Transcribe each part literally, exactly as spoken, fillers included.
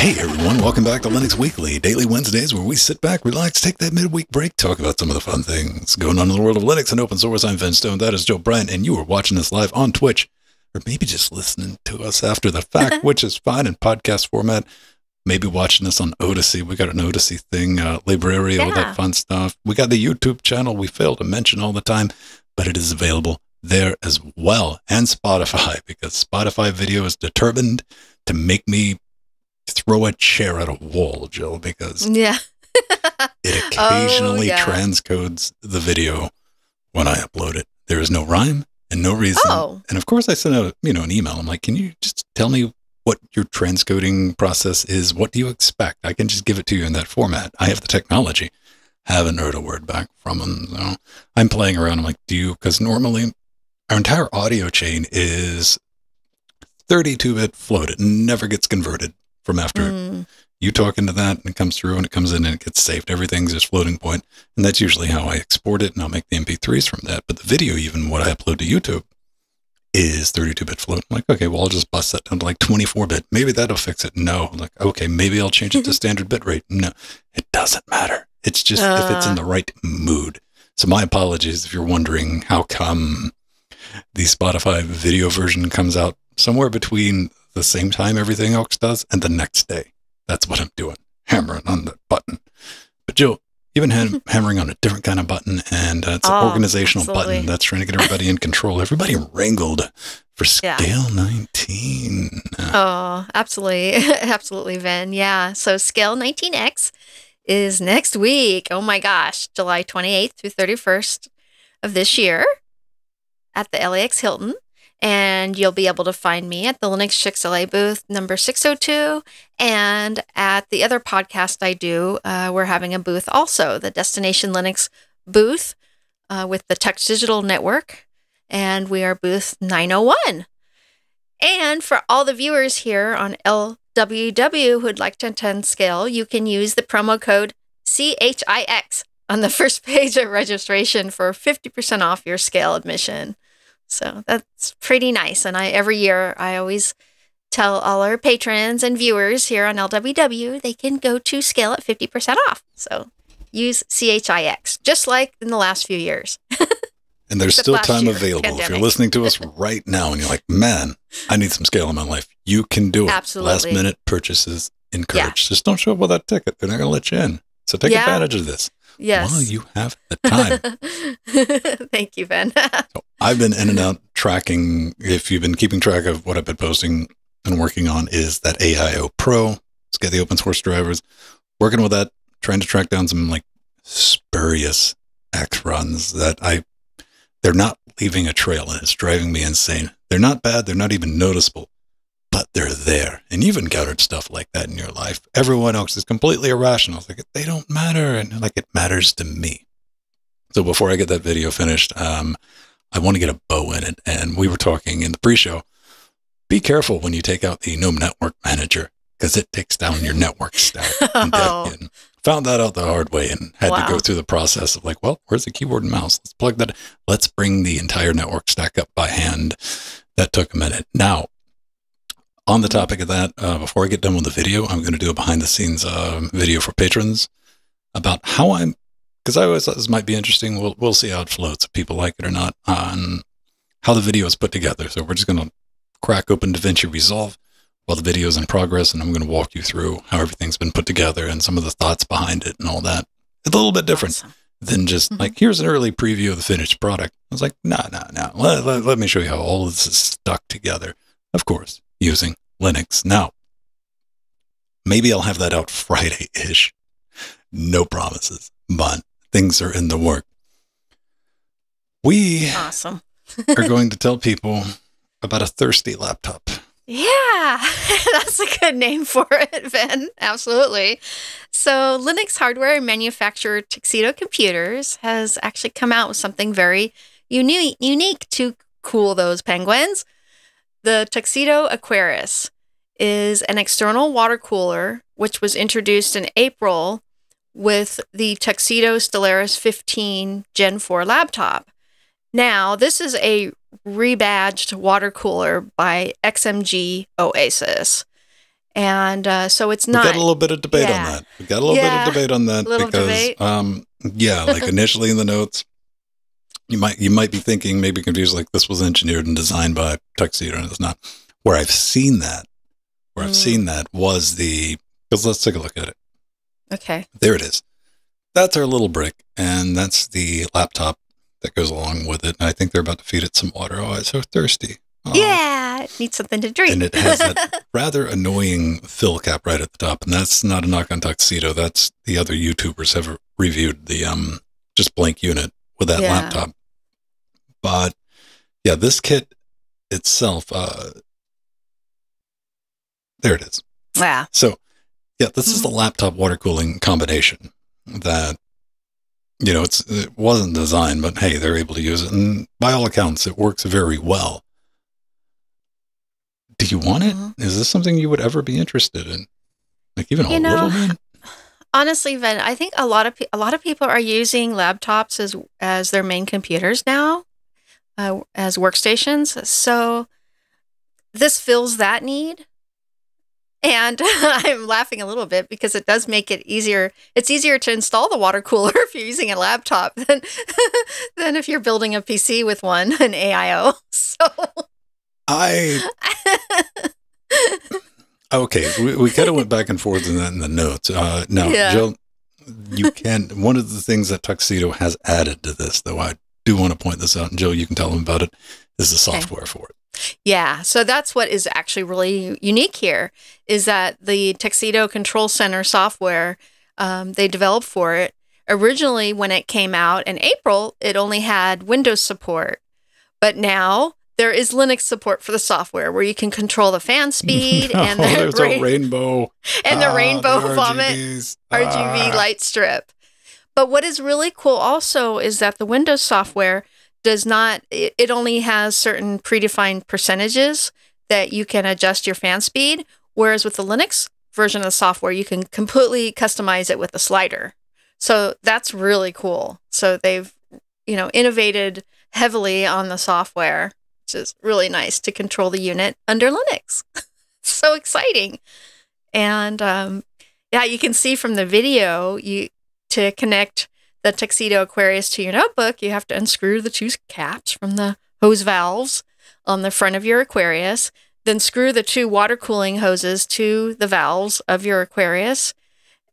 Hey everyone, welcome back to Linux Weekly, daily Wednesdays where we sit back, relax, take that midweek break, talk about some of the fun things going on in the world of Linux and open source. I'm VennStone, that is Joe Bryant, and you are watching this live on Twitch, or maybe just listening to us after the fact, which is fine in podcast format. Maybe watching this on Odyssey. We got an Odyssey thing, uh, library, yeah. All that fun stuff. We got the YouTube channel we fail to mention all the time, but it is available there as well, and Spotify, because Spotify video is determined to make me throw a chair at a wall, Jill, because yeah. It occasionally oh, yeah. transcodes the video when I upload it. There is no rhyme and no reason. Oh. And of course I sent out, you know, an email. I'm like, can you just tell me what your transcoding process is? What do you expect? I can just give it to you in that format. I have the technology. Haven't heard a word back from them. So I'm playing around. I'm like, do you, because normally our entire audio chain is thirty-two bit float. It never gets converted from after mm. you talk into that, and it comes through and it comes in and it gets saved. Everything's just floating point. And that's usually how I export it, and I'll make the M P threes from that. But the video, even what I upload to YouTube, is thirty-two bit float. I'm like, okay, well, I'll just bust that down to like twenty-four bit. Maybe that'll fix it. No. I'm like, okay, maybe I'll change it to standard bit rate. No, it doesn't matter. It's just uh. if it's in the right mood. So my apologies if you're wondering how come the Spotify video version comes out somewhere between the same time everything else does and the next day. That's what I'm doing, hammering on the button. But Jill, you've been ha hammering on a different kind of button, and uh, it's oh, an organizational absolutely. button that's trying to get everybody in control. Everybody wrangled for Scale yeah. nineteen. Oh, absolutely. Absolutely, Ven. Yeah. So Scale nineteen X is next week. Oh my gosh. July twenty-eighth through thirty-first of this year at the L A X Hilton. And you'll be able to find me at the Linux Chicks L A booth number six oh two, and at the other podcast I do, uh, we're having a booth also, the Destination Linux booth uh, with the Tech Digital Network, and we are booth nine oh one. And for all the viewers here on L W W who'd like to attend Scale, you can use the promo code C H I X on the first page of registration for fifty percent off your Scale admission. So that's pretty nice. And I every year, I always tell all our patrons and viewers here on L W W, they can go to Scale at fifty percent off. So use C H I X, just like in the last few years. And there's still time available. Pandemic. If you're listening to us right now and you're like, man, I need some Scale in my life, you can do it. Absolutely. Last minute purchases encouraged. Yeah. Just don't show up with that ticket. They're not going to let you in. So take yeah. advantage of this. Yes. While you have the time. Thank you, Ben. So I've been in and out tracking. If you've been keeping track of what I've been posting and working on, is that A I O Pro. Let's get the open source drivers. Working with that, trying to track down some like spurious X runs that I, they're not leaving a trail, and it's driving me insane. They're not bad. They're not even noticeable, but they're there. And you've encountered stuff like that in your life. Everyone else is completely irrational. It's like, they don't matter. And like, it matters to me. So before I get that video finished, um, I want to get a bow in it. And we were talking in the pre-show, be careful when you take out the GNOME network manager, because it takes down your network stack. Oh. And found that out the hard way, and had wow. to go through the process of like, well, where's the keyboard and mouse? Let's plug that in. Let's bring the entire network stack up by hand. That took a minute. Now, on the topic of that, uh, before I get done with the video, I'm going to do a behind-the-scenes uh, video for patrons about how I'm, because I always thought this might be interesting. We'll we'll see how it floats, if people like it or not, on how the video is put together. So we're just going to crack open DaVinci Resolve while the video is in progress, and I'm going to walk you through how everything's been put together and some of the thoughts behind it and all that. It's a little bit different awesome. than just mm-hmm. like, here's an early preview of the finished product. I was like, no, no, no. Let, let, let me show you how all of this is stuck together. Of course, using Linux. Now, maybe I'll have that out Friday-ish. No promises, but things are in the work. We awesome. are going to tell people about a thirsty laptop. Yeah, that's a good name for it, Ben. Absolutely. So Linux hardware manufacturer Tuxedo Computers has actually come out with something very uni unique to cool those penguins. The Tuxedo Aquarius is an external water cooler, which was introduced in April with the Tuxedo Stellaris fifteen Gen four laptop. Now, this is a rebadged water cooler by X M G Oasis. And uh, so it's not. We got a little bit of debate yeah. on that. We got a little yeah. bit of debate on that little because, debate. Um, yeah, like initially in the notes, you might you might be thinking, maybe confused, like this was engineered and designed by Tuxedo, and it's not. Where I've seen that, where mm. I've seen that was the. Because let's take a look at it. Okay. There it is. That's our little brick, and that's the laptop that goes along with it. And I think they're about to feed it some water. Oh, it's so thirsty. Oh. Yeah, it needs something to drink. And it has that rather annoying fill cap right at the top. And that's not a knock on Tuxedo. That's the other YouTubers have reviewed the um just blank unit with that yeah. laptop. But yeah, this kit itself, uh, there it is. Wow. So yeah, this mm-hmm. is the laptop water cooling combination that, you know, it's, it wasn't designed, but hey, they're able to use it. And by all accounts, it works very well. Do you want it? Mm-hmm. Is this something you would ever be interested in? Like even you a know, little bit? Honestly, Ven, I think a lot of a lot of people are using laptops as as their main computers now, uh, as workstations. So this fills that need. And I'm laughing a little bit because it does make it easier. It's easier to install the water cooler if you're using a laptop than than if you're building a P C with one, an A I O. So I okay, we, we kind of went back and forth in that in the notes. Uh, now, yeah. Joe, you can. One of the things that Tuxedo has added to this, though, I do want to point this out, and Joe, you can tell them about it. Is the software okay. for it. Yeah, so that's what is actually really unique here is that the Tuxedo Control Center software um, they developed for it. Originally, when it came out in April, it only had Windows support. But now there is Linux support for the software where you can control the fan speed no, and the ra a rainbow and the ah, rainbow the vomit ah. R G B light strip. But what is really cool also is that the Windows software does not, it only has certain predefined percentages that you can adjust your fan speed, whereas with the Linux version of the software, you can completely customize it with a slider. So that's really cool. So they've, you know, innovated heavily on the software, which is really nice to control the unit under Linux. So exciting. And um, yeah, you can see from the video, you to connect the Tuxedo Aquarius to your notebook, you have to unscrew the two caps from the hose valves on the front of your Aquarius, then screw the two water cooling hoses to the valves of your Aquarius.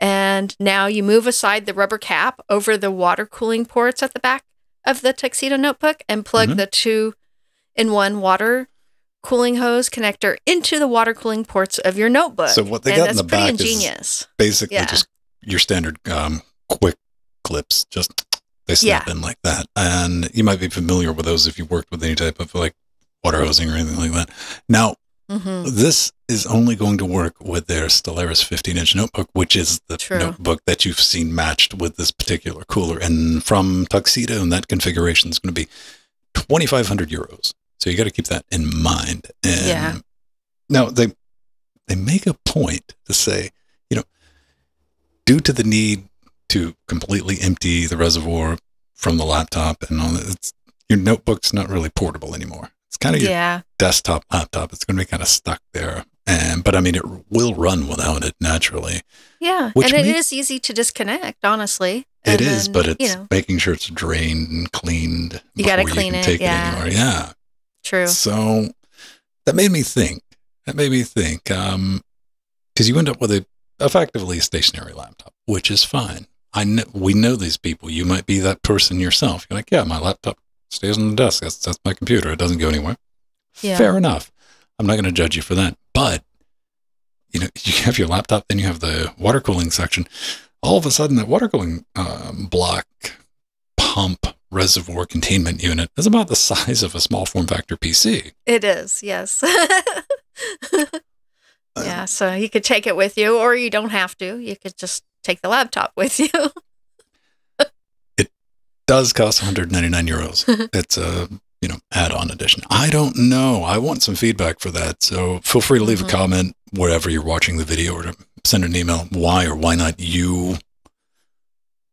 And now you move aside the rubber cap over the water cooling ports at the back of the Tuxedo notebook and plug mm-hmm. the two-in-one water cooling hose connector into the water cooling ports of your notebook. So what they and got in the back ingenious. Is basically yeah. just your standard um, quick clips, just they snap yeah. in like that, and you might be familiar with those if you worked with any type of like water hosing or anything like that. Now mm-hmm. this is only going to work with their Stellaris fifteen inch notebook, which is the True. Notebook that you've seen matched with this particular cooler, and from Tuxedo, and that configuration is going to be twenty-five hundred euros, so you got to keep that in mind. And yeah. now they they make a point to say, you know, due to the need to completely empty the reservoir from the laptop and all that, it's, your notebook's not really portable anymore. It's kind of your yeah. desktop laptop. It's going to be kind of stuck there. And, but I mean, it will run without it naturally. Yeah. And it is easy to disconnect, honestly. It and is, then, but it's you know. Making sure it's drained and cleaned. You got to clean you can it. Take yeah. it anywhere. Yeah. True. So that made me think, that made me think, um, cause you end up with a effectively a stationary laptop, which is fine. I know, we know these people. You might be that person yourself. You're like, yeah, my laptop stays on the desk. That's, that's my computer. It doesn't go anywhere. Yeah. Fair enough. I'm not going to judge you for that. But, you know, you have your laptop, then you have the water cooling section. All of a sudden, that water cooling um, block, pump, reservoir containment unit is about the size of a small form factor P C. It is, yes. Yeah, so you could take it with you, or you don't have to. You could just take the laptop with you. It does cost one hundred ninety-nine euros. It's a, you know, add-on edition. I don't know. I want some feedback for that. So feel free to leave mm-hmm. a comment wherever you're watching the video, or to send an email why or why not you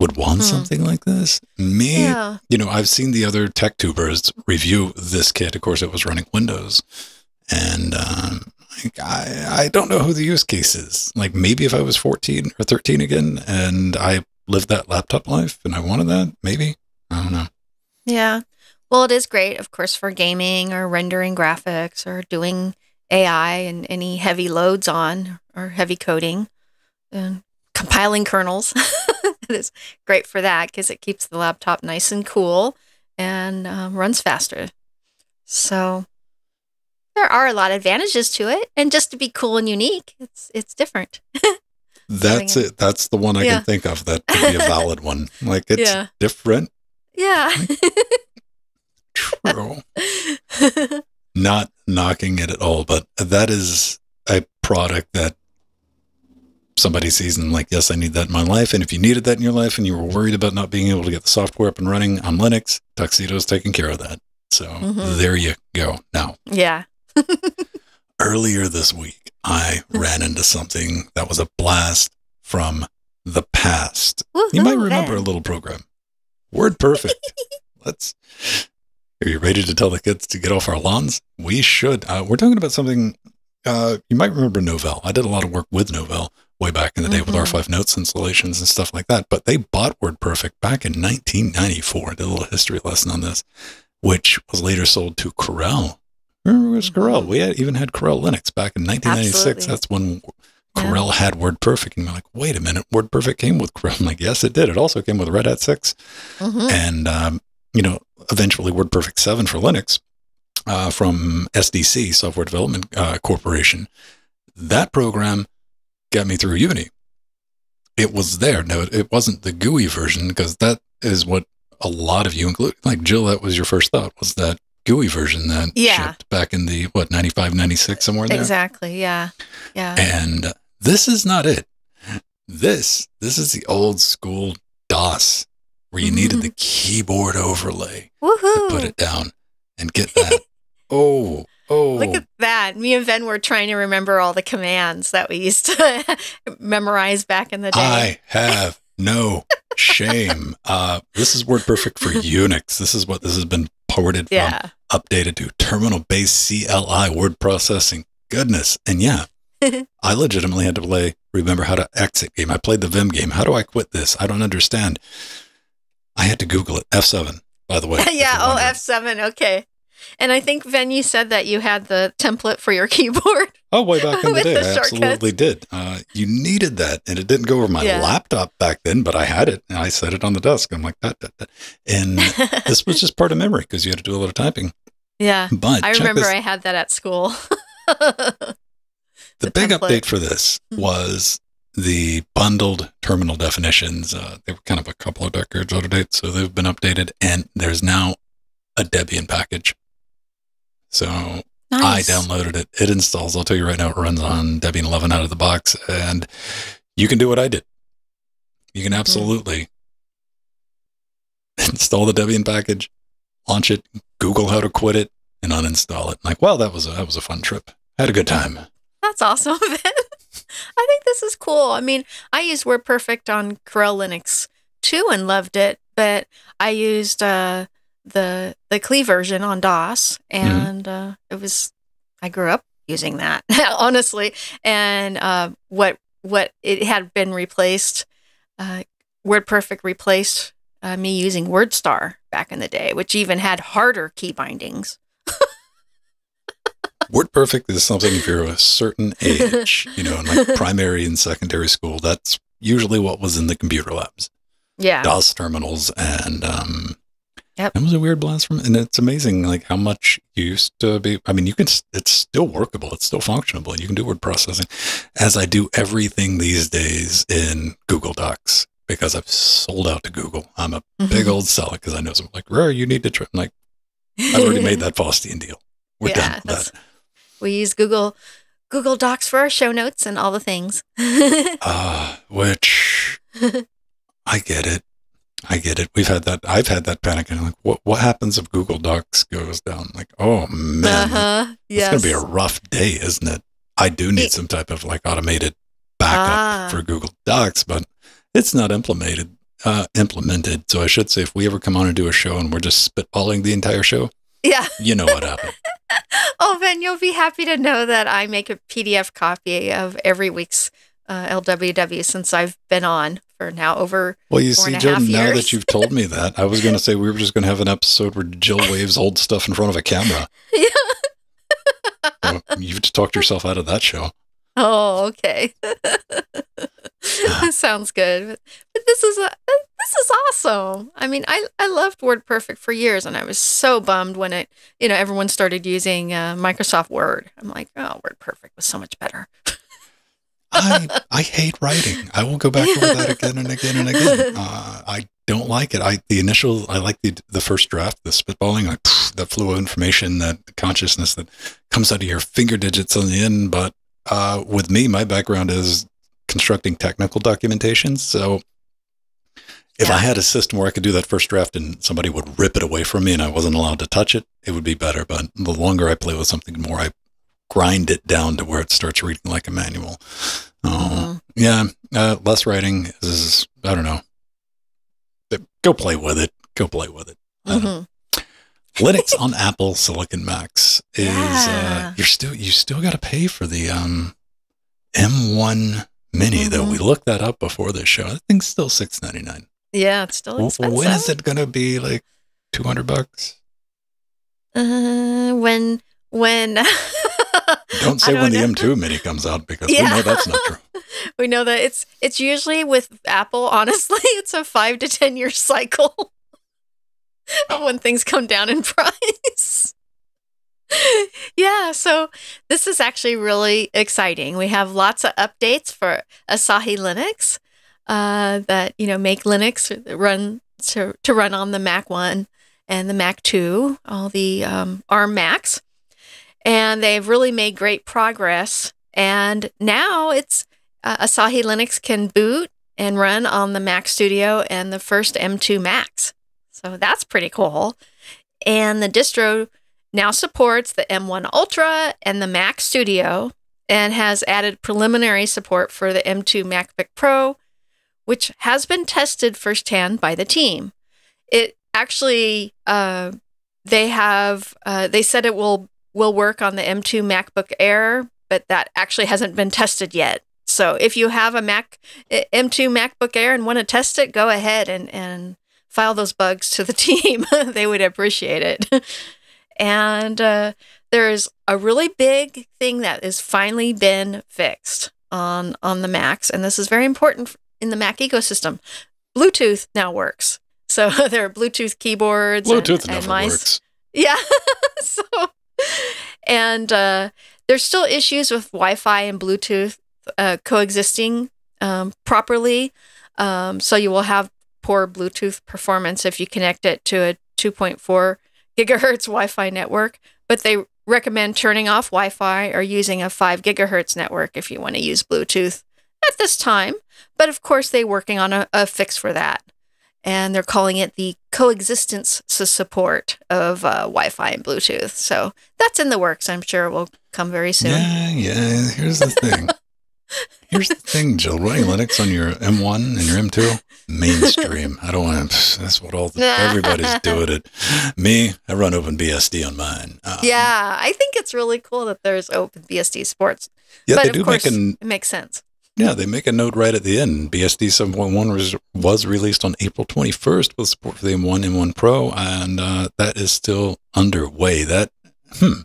would want mm-hmm. something like this. Me, yeah. you know, I've seen the other tech tubers review this kit. Of course, it was running Windows. And um, I, I don't know who the use case is. Like, maybe if I was fourteen or thirteen again and I lived that laptop life and I wanted that, maybe. I don't know. Yeah. Well, it is great, of course, for gaming or rendering graphics or doing A I and any heavy loads on or heavy coding and compiling kernels. It is great for that because it keeps the laptop nice and cool and um, runs faster. So there are a lot of advantages to it. And just to be cool and unique, it's it's different. That's it. That's the one I yeah. can think of that could be a valid one. Like, it's yeah. different. Yeah. True. Not knocking it at all, but that is a product that somebody sees and like, yes, I need that in my life. And if you needed that in your life and you were worried about not being able to get the software up and running on Linux, Tuxedo is taking care of that. So mm-hmm. there you go. Now, yeah. Earlier this week, I ran into something that was a blast from the past. Woohoo, you might remember man. a little program, WordPerfect. Let's. Are you ready to tell the kids to get off our lawns? We should. Uh, we're talking about something. Uh, you might remember Novell. I did a lot of work with Novell way back in the day mm-hmm. with R five Notes installations and stuff like that. But they bought WordPerfect back in nineteen ninety-four. I did a little history lesson on this, which was later sold to Corel. Remember, it was Corel. We had, even had Corel Linux back in nineteen ninety-six. Absolutely. That's when Corel yeah. had WordPerfect. And I'm like, wait a minute, WordPerfect came with Corel. I'm like, yes, it did. It also came with Red Hat six. Mm-hmm. And, um, you know, eventually WordPerfect seven for Linux uh, from S D C, Software Development uh, Corporation. That program got me through Unity. It was there. No, it wasn't the G U I version, because that is what a lot of you include. Like, Jill, that was your first thought, was that G U I version that yeah. shipped back in the, what, ninety-five, ninety-six, somewhere in there? Exactly, yeah. yeah. And this is not it. This, this is the old school DOS, where you mm-hmm. needed the keyboard overlay Woohoo. to put it down and get that. oh, oh. Look at that. Me and Ven were trying to remember all the commands that we used to memorize back in the day. I have no shame. Uh, this is WordPerfect for Unix. This is what this has been ported yeah. from, updated to terminal-based C L I word processing. Goodness. And yeah, I legitimately had to play, remember how to exit game. I played the Vim game. How do I quit this? I don't understand. I had to Google it. F seven, by the way. yeah, oh, F seven, okay. And I think, Ven, you said that you had the template for your keyboard. Oh, way back in the day. The I absolutely did. Uh, you needed that, and it didn't go over my yeah. laptop back then, but I had it, and I set it on the desk. I'm like, that, that, that. And this was just part of memory, because you had to do a lot of typing. Yeah, but I remember this. I had that at school. the, the big template. update for this was the bundled terminal definitions. Uh, they were kind of a couple of decades out of date, so they've been updated, and there's now a Debian package. So nice. I downloaded it. It installs. I'll tell you right now, it runs on Debian eleven out of the box, and you can do what I did. You can absolutely mm-hmm. install the Debian package, launch it, Google how to quit it, and uninstall it. I'm like, wow, that was a, that was a fun trip. I had a good time. That's awesome. I think this is cool. I mean, I used WordPerfect on Corel Linux too and loved it, but I used uh, the the C L I version on DOS, and mm-hmm. uh, it was I grew up using that honestly. And uh, what what it had been replaced, uh, WordPerfect replaced uh, me using WordStar back in the day, which even had harder key bindings. WordPerfect is something if you're a certain age, you know, in like primary and secondary school, that's usually what was in the computer labs. Yeah. DOS terminals. And um, yep. that was a weird blast from, and it's amazing like how much you used to be, I mean, you can, it's still workable. It's still functionable. And you can do word processing, as I do everything these days in Google Docs, because I've sold out to Google. I'm a mm-hmm. big old seller, because I know some like, where you need to trim. Like, I've already made that Faustian deal. We're yeah, done with that. We use Google Google Docs for our show notes and all the things. uh, which I get it. I get it. We've had that. I've had that panic. And I'm like, what, what happens if Google Docs goes down? Like, oh, man. Uh-huh. Like, yes. It's going to be a rough day, isn't it? I do need it, some type of like automated backup ah. for Google Docs, but it's not implemented. Uh, implemented. So I should say, if we ever come on and do a show and we're just spitballing the entire show, yeah, you know what happened. Oh, Ben, you'll be happy to know that I make a P D F copy of every week's uh, L W W since I've been on for now over Well, you see, Jordan, now that you've told me that, I was going to say we were just going to have an episode where Jill waves old stuff in front of a camera. Yeah. Well, you've talked yourself out of that show. Oh, okay. That sounds good. But this is a, this is awesome. I mean, I I loved WordPerfect for years, and I was so bummed when it, you know, everyone started using uh, Microsoft Word. I'm like, oh, WordPerfect was so much better. I I hate writing. I will go back over that again and again and again. Uh, I don't like it. I the initial I like the the first draft, the spitballing, like pff, that flow of information, that consciousness that comes out of your finger digits on the end, but. Uh, with me, my background is constructing technical documentation. So if yeah. I had a system where I could do that first draft and somebody would rip it away from me and I wasn't allowed to touch it, it would be better. But the longer I play with something, the more I grind it down to where it starts reading like a manual. Uh, mm-hmm. Yeah, uh, less writing is, I don't know. Go play with it. Go play with it. Mm-hmm. Linux on Apple Silicon Macs is yeah. uh, you're still you still got to pay for the um, M one Mini mm-hmm. though. We looked that up before this show. That thing's still six ninety-nine. Yeah, it's still expensive. When is it gonna be like two hundred bucks? Uh, when when don't say don't when know. The M two Mini comes out because yeah. we know that's not true. We know that it's it's usually with Apple. Honestly, it's a five to ten year cycle. When things come down in price. Yeah, so this is actually really exciting. We have lots of updates for Asahi Linux uh, that, you know, make Linux run to, to run on the Mac one and the Mac two, all the um, ARM Macs. And they've really made great progress. And now it's uh, Asahi Linux can boot and run on the Mac Studio and the first M two Macs. So that's pretty cool. And the distro now supports the M one Ultra and the Mac Studio and has added preliminary support for the M two MacBook Pro, which has been tested firsthand by the team. It actually, uh, they have, uh, they said it will, will work on the M two MacBook Air, but that actually hasn't been tested yet. So if you have a Mac, M two MacBook Air and want to test it, go ahead and, and, file those bugs to the team. They would appreciate it. And uh, there's a really big thing that has finally been fixed on, on the Macs. And this is very important in the Mac ecosystem. Bluetooth now works. So there are Bluetooth keyboards. Bluetooth and, and never mice. Works. Yeah. so, and uh, there's still issues with Wi-Fi and Bluetooth uh, coexisting um, properly. Um, so you will have poor Bluetooth performance if you connect it to a two point four gigahertz Wi-Fi network, but they recommend turning off Wi-Fi or using a five gigahertz network if you want to use Bluetooth at this time. But of course, they're working on a, a fix for that. And they're calling it the coexistence support of uh, Wi-Fi and Bluetooth. So that's in the works. I'm sure it will come very soon. Yeah, yeah. Here's the thing. Here's the thing, Jill. Running Linux on your M one and your M two, mainstream. I don't want to. That's what all the, everybody's doing. It. Me, I run OpenBSD on mine. Um, yeah, I think it's really cool that there's OpenBSD sports. Yeah, but they do of course, make an, it makes sense. Yeah, they make a note right at the end. B S D seven point one was, was released on April twenty-first with support for the M one, M one Pro, and uh, that is still underway. That. Hmm.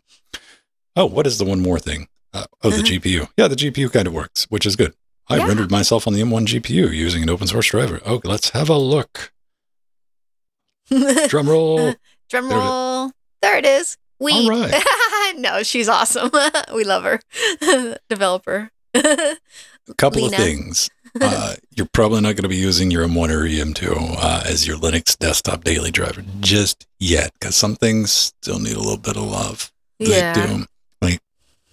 Oh, what is the one more thing? Uh, oh, the uh-huh. G P U. Yeah, the G P U kind of works, which is good. I yeah. rendered myself on the M one G P U using an open source driver. Oh, let's have a look. Drum roll. Drum there roll. It there it is. We. All right. No, she's awesome. We love her. Developer. A couple Lena. Of things. Uh, you're probably not going to be using your M one or your M two uh, as your Linux desktop daily driver just yet, because some things still need a little bit of love. Yeah. They do.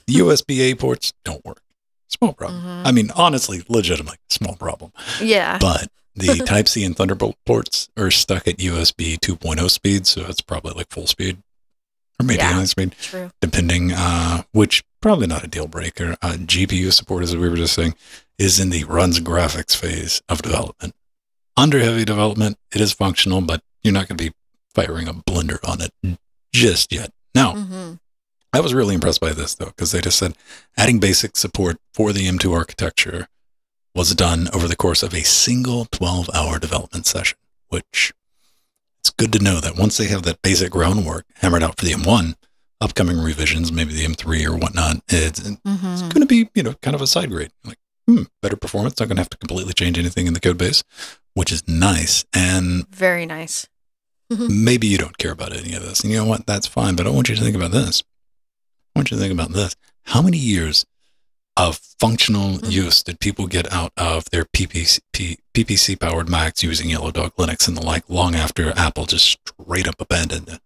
The U S B A ports don't work. Small problem. Mm-hmm. I mean, honestly, legitimately, small problem. Yeah. But the Type-C and Thunderbolt ports are stuck at U S B two point oh speed, so it's probably like full speed or maybe yeah, speed, true. Depending, uh, which probably not a deal breaker. Uh, G P U support, as we were just saying, is in the runs graphics phase of development. Under heavy development, it is functional, but you're not going to be firing a blender on it just yet. Now, mm-hmm. I was really impressed by this, though, because they just said adding basic support for the M two architecture was done over the course of a single twelve hour development session, which it's good to know that once they have that basic groundwork hammered out for the M one, upcoming revisions, maybe the M three or whatnot, it's, mm-hmm. it's going to be, you know, kind of a side grade. Like, hmm, better performance, not going to have to completely change anything in the code base, which is nice. And very nice. Maybe you don't care about any of this. And you know what? That's fine, but I want you to think about this. I want you to think about this. How many years of functional mm-hmm. use did people get out of their P P C, P P C powered Macs using Yellow Dog Linux and the like long after Apple just straight up abandoned the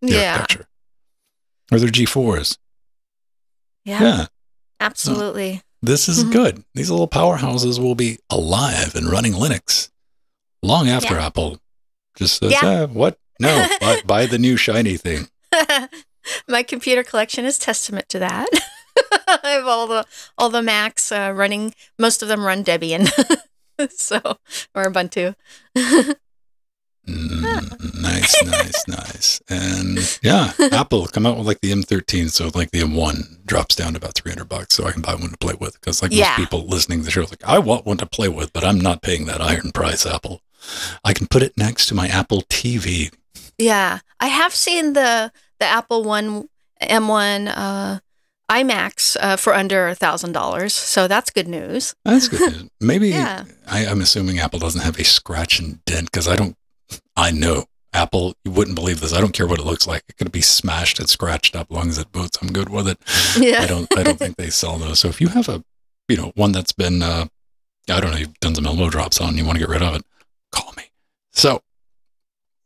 yeah. architecture? Or their G fours. Yeah. Yeah. Absolutely. So this is mm-hmm. good. These little powerhouses will be alive and running Linux long after yeah. Apple just says, yeah. ah, what? No, buy, buy the new shiny thing. My computer collection is testament to that. I have all the all the Macs uh, running. Most of them run Debian, so or Ubuntu. mm, nice, nice, nice. And yeah, Apple come out with like the M thirteen, so like the M one drops down to about three hundred bucks, so I can buy one to play with. Because like yeah. most people listening to the show, like I want one to play with, but I'm not paying that iron price. Apple, I can put it next to my Apple T V. Yeah, I have seen the. The Apple One M one uh, iMacs uh, for under a thousand dollars, so that's good news. That's good news. Maybe yeah. I, I'm assuming Apple doesn't have a scratch and dent because I don't. I know Apple. You wouldn't believe this. I don't care what it looks like. It could be smashed and scratched up. As long as it boots, I'm good with it. Yeah. I don't. I don't think they sell those. So if you have a, you know, one that's been, uh, I don't know, you've done some elbow drops on, and you want to get rid of it, call me. So.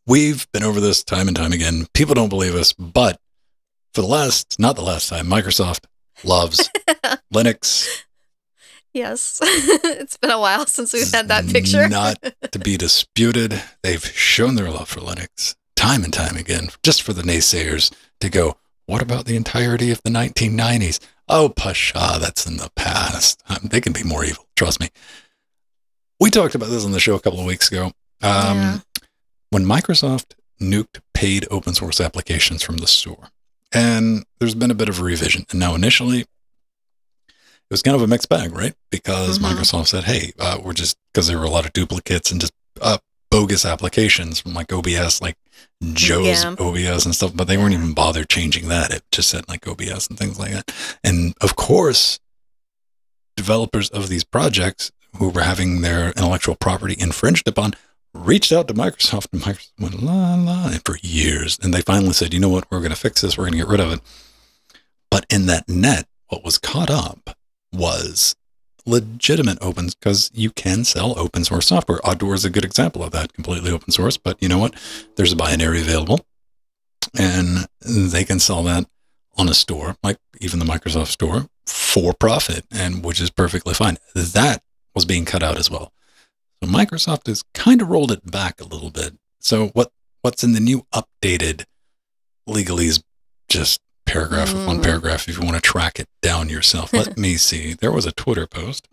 We've been over this time and time again. People don't believe us, but for the last, not the last time, Microsoft loves Linux. Yes. It's been a while since we've had that picture. Not to be disputed. They've shown their love for Linux time and time again, just for the naysayers to go, what about the entirety of the nineteen nineties? Oh, pshaw, that's in the past. Um, they can be more evil. Trust me. We talked about this on the show a couple of weeks ago. Um, yeah. When Microsoft nuked paid open source applications from the store, and there's been a bit of a revision. And now initially, it was kind of a mixed bag, right? Because mm-hmm. Microsoft said, hey, uh, we're just, because there were a lot of duplicates and just uh, bogus applications from like O B S, like Joe's yeah. O B S and stuff, but they weren't even bothered changing that. It just said like O B S and things like that. And of course, developers of these projects who were having their intellectual property infringed upon reached out to Microsoft, and Microsoft went la la for years. And they finally said, you know what, we're going to fix this. We're going to get rid of it. But in that net, what was caught up was legitimate opens, because you can sell open source software. Audora is a good example of that, completely open source. But you know what? There's a binary available, and they can sell that on a store, like even the Microsoft Store, for profit, and which is perfectly fine. That was being cut out as well. So Microsoft has kind of rolled it back a little bit. So what, what's in the new updated legalese, just paragraph mm. upon paragraph, if you want to track it down yourself. Let me see. There was a Twitter post.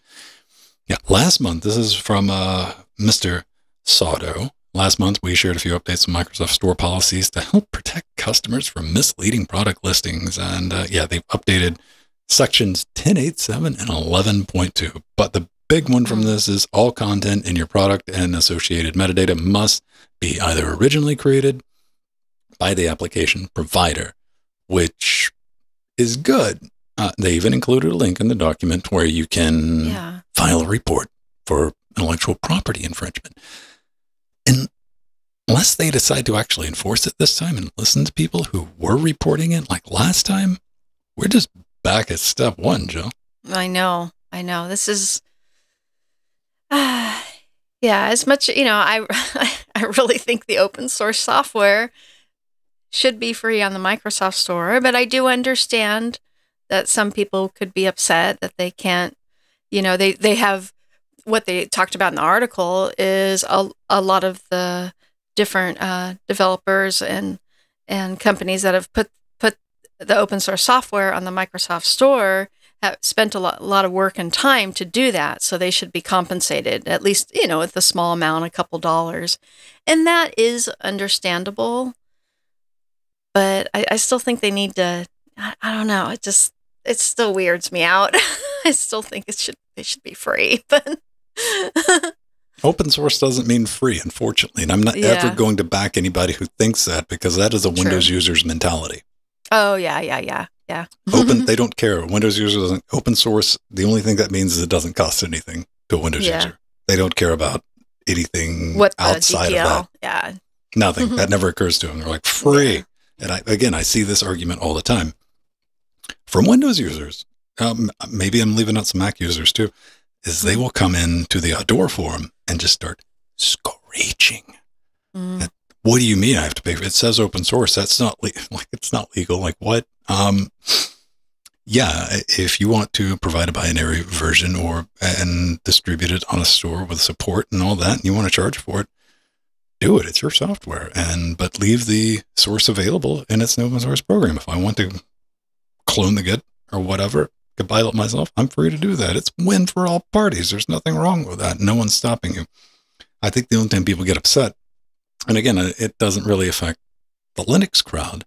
Yeah, last month, this is from uh, Mister Saudo. Last month, we shared a few updates on Microsoft Store policies to help protect customers from misleading product listings. And uh, yeah, they've updated sections ten point eight point seven and eleven point two. But the big one from this is all content in your product and associated metadata must be either originally created by the application provider, which is good. Uh, they even included a link in the document where you can yeah. file a report for intellectual property infringement. And unless they decide to actually enforce it this time and listen to people who were reporting it like last time, we're just back at step one, Joe. I know. I know. This is... Uh, yeah, as much, you know, I I really think the open source software should be free on the Microsoft Store, but I do understand that some people could be upset that they can't, you know, they, they have, what they talked about in the article is a, a lot of the different uh, developers and and companies that have put, put the open source software on the Microsoft Store have spent a lot, a lot of work and time to do that, so they should be compensated, at least, you know, with a small amount, a couple dollars. And that is understandable, but I, I still think they need to I, I don't know. It just, it still weirds me out. I still think it should, it should be free, but open source doesn't mean free, unfortunately. And I'm not yeah. ever going to back anybody who thinks that, because that is a True. Windows user's mentality. Oh yeah, yeah, yeah, yeah. Open, they don't care. Windows user doesn't, open source, the only thing that means is it doesn't cost anything to a Windows yeah. user. They don't care about anything What's outside the G P L? Of that. Yeah. Nothing. That never occurs to them. They're like, free. Yeah. And I, again, I see this argument all the time from Windows users. Um, maybe I'm leaving out some Mac users too, is they will come in to the Audora forum and just start screeching. Mm. At, what do you mean I have to pay for it? It says open source. That's not le like it's not legal. Like what? Um, yeah, if you want to provide a binary version or and distribute it on a store with support and all that, and you want to charge for it, do it. It's your software, and but leave the source available in its open source program. If I want to clone the Git or whatever, compile it myself, I'm free to do that. It's win for all parties. There's nothing wrong with that. No one's stopping you. I think the only time people get upset, and again, it doesn't really affect the Linux crowd,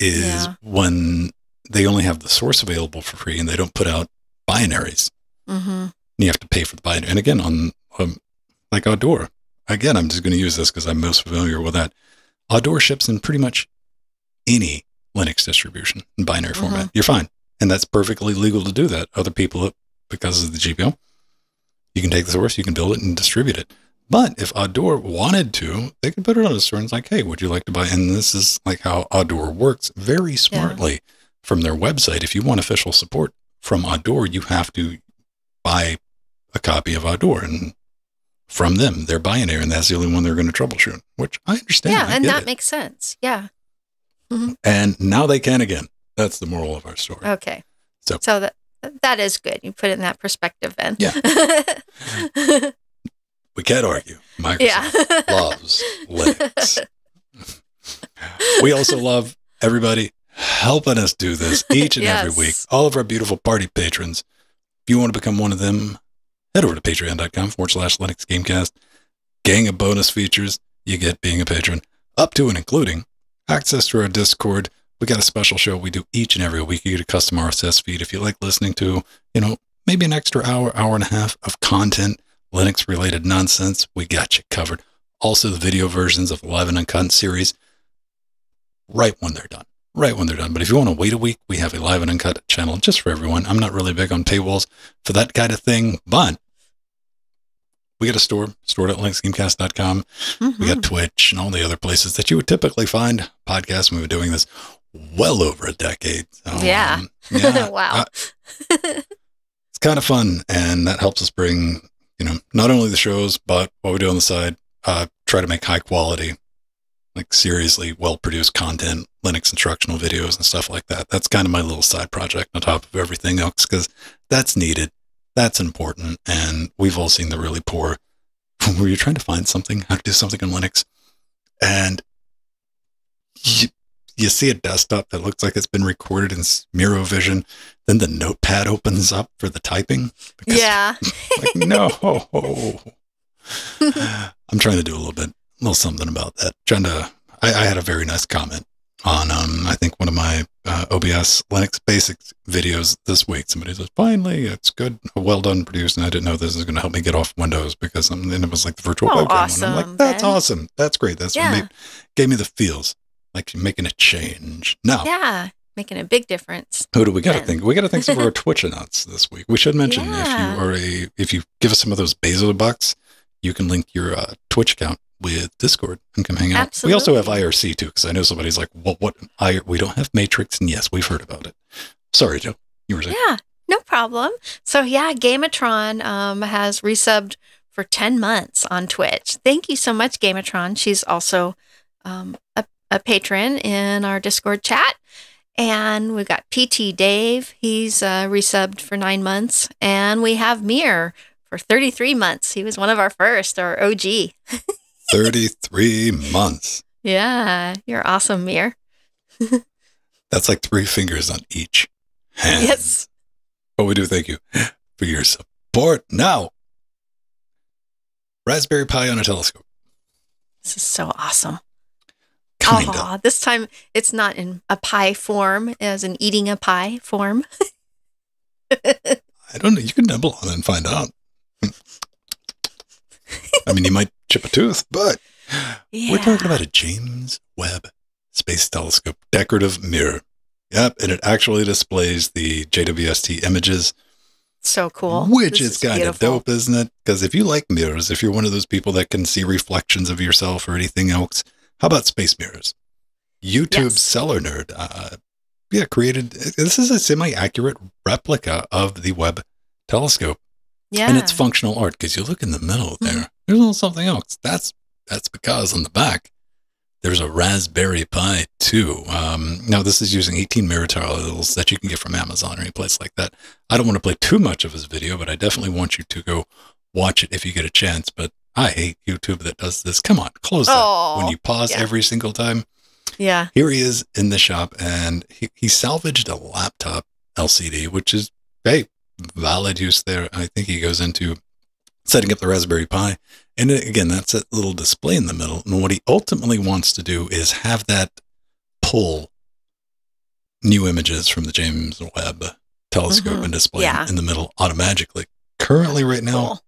is yeah. when they only have the source available for free and they don't put out binaries. Mm-hmm. You have to pay for the binary. And again, on um, like Audora, again, I'm just going to use this because I'm most familiar with that. Audora ships in pretty much any Linux distribution in binary mm-hmm. format. You're fine. And that's perfectly legal to do that. Other people, because of the G P L, you can take the source, you can build it and distribute it. But if Audora wanted to, they could put it on a store and it's like, hey, would you like to buy? And this is like how Audora works very smartly yeah. from their website. If you want official support from Audora, you have to buy a copy of Audora and from them, they're binary, and that's the only one they're going to troubleshoot, which I understand. Yeah, I and that it. Makes sense. Yeah. Mm-hmm. And now they can again. That's the moral of our story. Okay. So, so that, that is good. You put it in that perspective, Ben. Yeah. We can't argue. Microsoft yeah. loves Linux. We also love everybody helping us do this each and yes. every week. All of our beautiful party patrons. If you want to become one of them, head over to patreon.com forward slash Linux Gamecast. Gang of bonus features you get being a patron, up to and including access to our Discord. We got a special show we do each and every week. You get a custom R S S feed. If you like listening to, you know, maybe an extra hour, hour and a half of content, Linux related nonsense, we got you covered. Also the video versions of the Live and Uncut series, right when they're done, right when they're done. But if you want to wait a week, we have a Live and Uncut channel just for everyone. I'm not really big on paywalls for that kind of thing, but we got a store, store.linux gamecast dot com. Mm-hmm. We got Twitch and all the other places that you would typically find podcasts. We've been doing this well over a decade. So, yeah. Um, yeah. Wow. I, it's kind of fun. And that helps us bring, you know, not only the shows, but what we do on the side, uh, try to make high quality, like seriously well-produced content, Linux instructional videos and stuff like that. That's kind of my little side project on top of everything else, because that's needed. That's important. And we've all seen the really poor, where you're trying to find something, how to do something in Linux. And you, you see a desktop that looks like it's been recorded in Smearovision. Then the notepad opens up for the typing. Because, yeah. Like, no. I'm trying to do a little bit, a little something about that. Trying to, I, I had a very nice comment on, um, I think one of my uh, O B S Linux Basics videos this week. Somebody says, finally, it's good, well done, produced, and I didn't know this is going to help me get off Windows, because I'm, and it was like the virtual oh, background. Awesome, and I'm like, that's Ben. Awesome. That's great. That's yeah. what made, gave me the feels, like making a change. Now, yeah, making a big difference. Who do we got to think? We got to thank some of our Twitch announcements this week. We should mention yeah. if you are a, if you give us some of those Basil bucks, you can link your uh, Twitch account with Discord and come hang out. Absolutely. We also have I R C too, because I know somebody's like, well, what? I, we don't have Matrix, and yes, we've heard about it. Sorry, Joe. You were saying. Yeah, no problem. So yeah, Gamatron um, has resubbed for ten months on Twitch. Thank you so much, Gamatron. She's also um, a, a patron in our Discord chat. And we've got P T Dave. He's uh, resubbed for nine months. And we have Mir for thirty-three months. He was one of our first, our O G. thirty-three months. Yeah, you're awesome, Mir. That's like three fingers on each hand. Yes. But we do thank you for your support. Now, Raspberry Pi on a telescope. This is so awesome. Kind of. Oh, this time it's not in a pie form, as in eating a pie form. I don't know. You can nibble on it and find out. I mean, you might chip a tooth, but yeah. We're talking about a James Webb Space Telescope decorative mirror. Yep, and it actually displays the J W S T images. So cool. Which is kind of dope, isn't it? Because if you like mirrors, if you're one of those people that can see reflections of yourself or anything else, how about space mirrors? YouTube's Cellar Nerd, uh, yeah, created, this is a semi-accurate replica of the Webb telescope. Yeah. And it's functional art, because you look in the middle there, mm. there's a little something else. That's that's because on the back, there's a Raspberry Pi two. Um, now, this is using eighteen mirror tiles that you can get from Amazon or any place like that. I don't want to play too much of his video, but I definitely want you to go watch it if you get a chance. But I hate YouTube that does this. Come on, close oh, that when you pause yeah. every single time. Yeah. Here he is in the shop, and he, he salvaged a laptop L C D, which is, hey, valid use there. I think he goes into setting up the Raspberry Pi. And again, that's that little display in the middle. And what he ultimately wants to do is have that pull new images from the James Webb telescope mm-hmm. and display yeah. in the middle automatically. Currently right now, cool.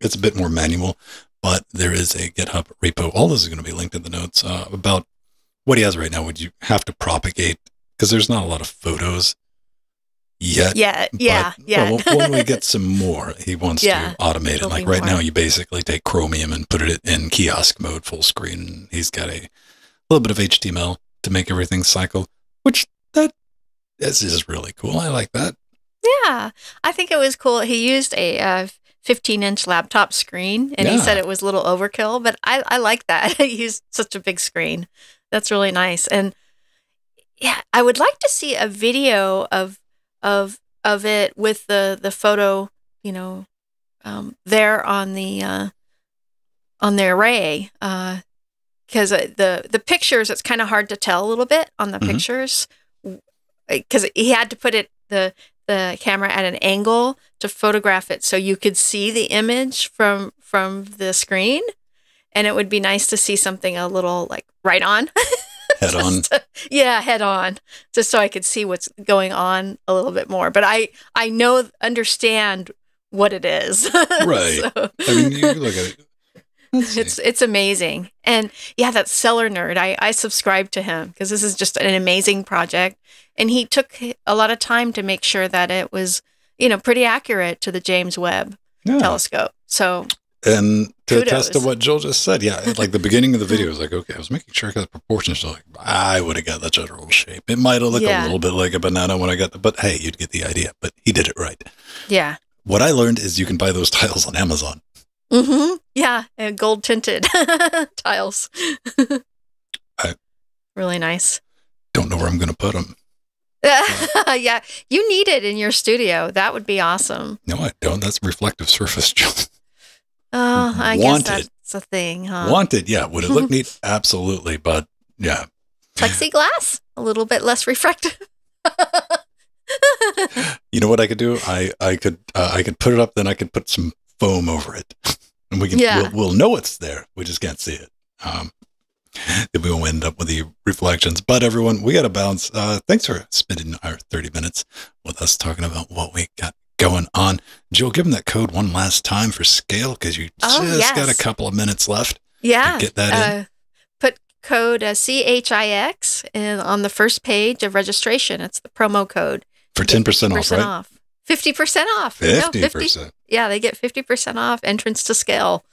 it's a bit more manual, but there is a GitHub repo. All this is going to be linked in the notes uh, about what he has right now. Would you have to propagate? Because there's not a lot of photos yet. Yeah, yeah, but, yeah. Well, when we get some more, he wants yeah, to automate it. Like right more. now, you basically take Chromium and put it in kiosk mode, full screen. He's got a little bit of H T M L to make everything cycle, which that this is really cool. I like that. Yeah, I think it was cool. He used a uh, fifteen inch laptop screen, and yeah. he said it was a little overkill, but I, I like that. He used such a big screen. That's really nice. And yeah, I would like to see a video of of of it with the the photo, you know, um there on the uh on the array, uh because the the pictures, it's kind of hard to tell a little bit on the mm-hmm. pictures, because he had to put it the the camera at an angle to photograph it so you could see the image from from the screen. And it would be nice to see something a little like right on head on. To, yeah, head on. Just so I could see what's going on a little bit more. But I, I know, understand what it is. Right. So. I mean, you look at it. It's, it's amazing. And yeah, that Cellar Nerd, I, I subscribe to him because this is just an amazing project. And he took a lot of time to make sure that it was, you know, pretty accurate to the James Webb yeah. telescope. So... And to Kudos. attest to what Jill just said, yeah, like the beginning of the video was like, okay, I was making sure I got the proportions. So like, I would have got the general shape. It might have looked yeah. a little bit like a banana when I got the, but hey, you'd get the idea. But he did it right. Yeah. What I learned is you can buy those tiles on Amazon. Mm-hmm. Yeah, and gold tinted tiles. I really nice. Don't know where I'm going to put them. Uh, yeah, you need it in your studio. That would be awesome. No, I don't. That's reflective surface, Jill. Oh, I Wanted. guess that's a thing, huh? Wanted, yeah. Would it look neat? Absolutely, but yeah. Plexiglass, a little bit less refractive. You know what I could do? I I could uh, I could put it up, then I could put some foam over it, and we can yeah. we'll, we'll know it's there. We just can't see it. Um, then we won't end up with the reflections. But everyone, we got to bounce. Uh, thanks for spending our thirty minutes with us talking about what we got going on. Jill, give them that code one last time for SCALE, because you oh, just yes. got a couple of minutes left. Yeah. Get that uh, in. Put code uh, C H I X and on the first page of registration. It's the promo code. For ten percent off, right? Off. fifty percent off. fifty percent. No, fifty, yeah, they get fifty percent off entrance to SCALE.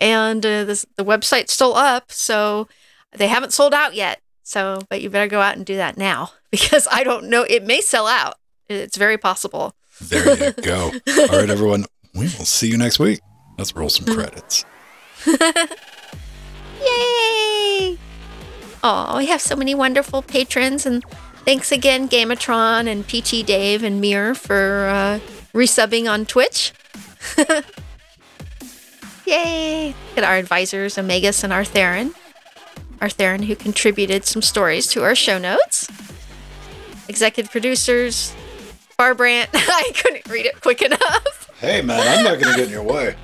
And uh, this, the website's still up, so they haven't sold out yet. So, but you better go out and do that now, because I don't know. It may sell out. It's very possible. There you go. All right, everyone. We will see you next week. Let's roll some credits. Yay! Oh, we have so many wonderful patrons. And thanks again, Gamatron and P T Dave and Mir for uh, resubbing on Twitch. Yay! Look at our advisors, Omegas and Artheron. Artheron, who contributed some stories to our show notes. Executive producers... Bar Brandt. I couldn't read it quick enough. Hey, man, I'm not going to get in your way.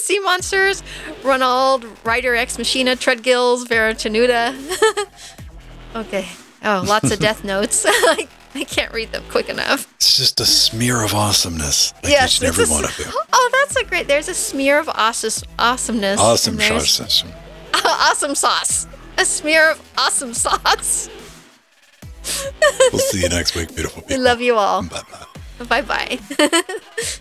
Sea Monsters, Ronald, Rider Ex Machina, Treadgills, Vera Tenuta. Okay. Oh, lots of death notes. Like, I can't read them quick enough. It's just a smear of awesomeness. Like yes, each and every one of you. Oh, that's a great. There's a smear of awesome, awesomeness. Awesome sauce. Awesome sauce. A smear of awesome sauce. We'll see you next week, beautiful people. We love you all. Bye bye. Bye bye.